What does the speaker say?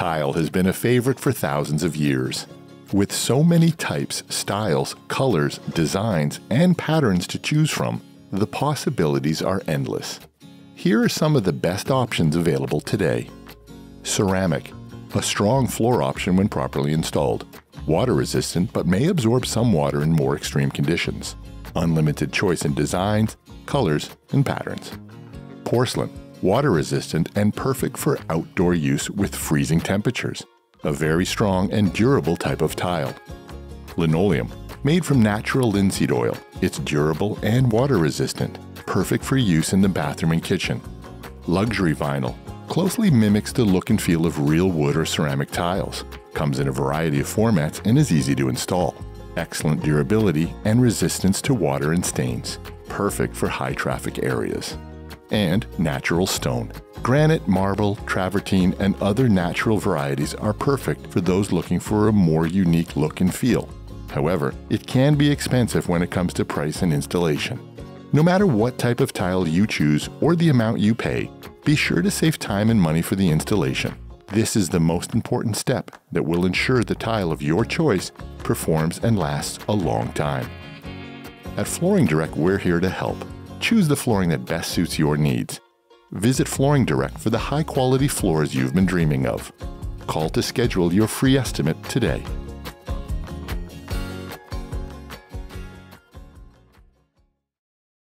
tile has been a favorite for thousands of years. With so many types, styles, colors, designs, and patterns to choose from, the possibilities are endless. Here are some of the best options available today. Ceramic, a strong floor option when properly installed. Water resistant but may absorb some water in more extreme conditions. Unlimited choice in designs, colors, and patterns. Porcelain, water resistant and perfect for outdoor use with freezing temperatures. A very strong and durable type of tile. Linoleum, made from natural linseed oil. It's durable and water resistant, perfect for use in the bathroom and kitchen. Luxury vinyl, closely mimics the look and feel of real wood or ceramic tiles. Comes in a variety of formats and is easy to install. Excellent durability and resistance to water and stains. Perfect for high traffic areas. And natural stone. Granite, marble, travertine, and other natural varieties are perfect for those looking for a more unique look and feel. However, it can be expensive when it comes to price and installation. No matter what type of tile you choose or the amount you pay, be sure to save time and money for the installation. This is the most important step that will ensure the tile of your choice performs and lasts a long time. At Flooring Direct, we're here to help. Choose the flooring that best suits your needs. Visit Flooring Direct for the high-quality floors you've been dreaming of. Call to schedule your free estimate today.